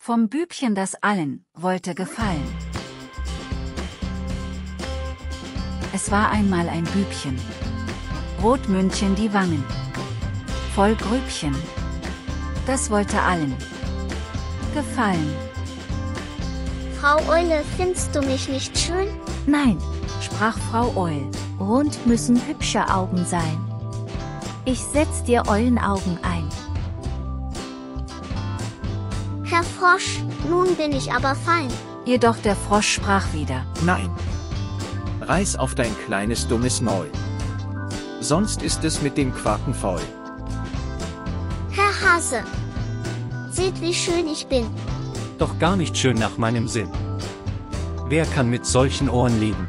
Vom Bübchen, das allen wollte gefallen. Es war einmal ein Bübchen. Rotmündchen die Wangen. Voll Grübchen. Das wollte allen gefallen. Frau Eule, findest du mich nicht schön? Nein, sprach Frau Eul, rund müssen hübsche Augen sein. Ich setz dir Eulenaugen ein. Herr Frosch, nun bin ich aber fein. Jedoch der Frosch sprach wieder: Nein, reiß auf dein kleines dummes Maul. Sonst ist es mit dem Quaken faul. Herr Hase, seht, wie schön ich bin. Doch gar nicht schön nach meinem Sinn. Wer kann mit solchen Ohren leben?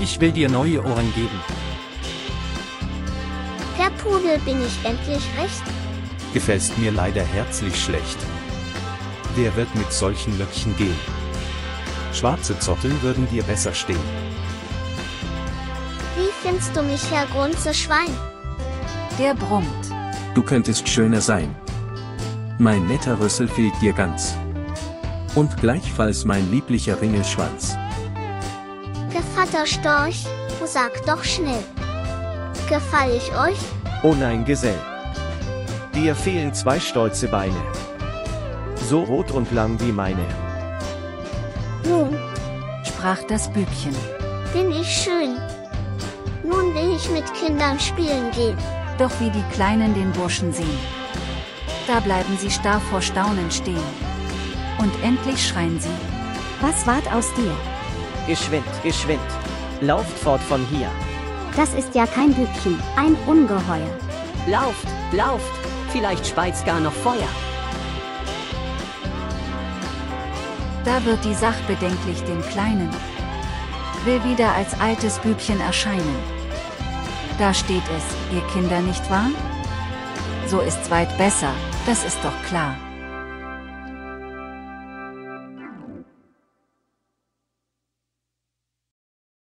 Ich will dir neue Ohren geben. Herr Pudel, bin ich endlich recht? Gefällst mir leider herzlich schlecht. Wer wird mit solchen Löckchen gehen? Schwarze Zotteln würden dir besser stehen. Wie findest du mich, Herr Grunze-Schwein? Der brummt: Du könntest schöner sein. Mein netter Rüssel fehlt dir ganz. Und gleichfalls mein lieblicher Ringelschwanz. Gevatter Storch, sag doch schnell. Gefall ich euch? Oh nein, Gesell. Dir fehlen zwei stolze Beine. So rot und lang wie meine. Nun, sprach das Bübchen, bin ich schön. Nun will ich mit Kindern spielen gehen. Doch wie die Kleinen den Burschen sehen, da bleiben sie starr vor Staunen stehen. Und endlich schreien sie: Was ward aus dir? Geschwind, geschwind, lauft fort von hier. Das ist ja kein Bübchen, ein Ungeheuer. Lauft, lauft, vielleicht speit's gar noch Feuer. Da wird die Sach bedenklich den Kleinen, will wieder als altes Bübchen erscheinen. Da steht es: Ihr Kinder, nicht wahr? So ist's weit besser, das ist doch klar.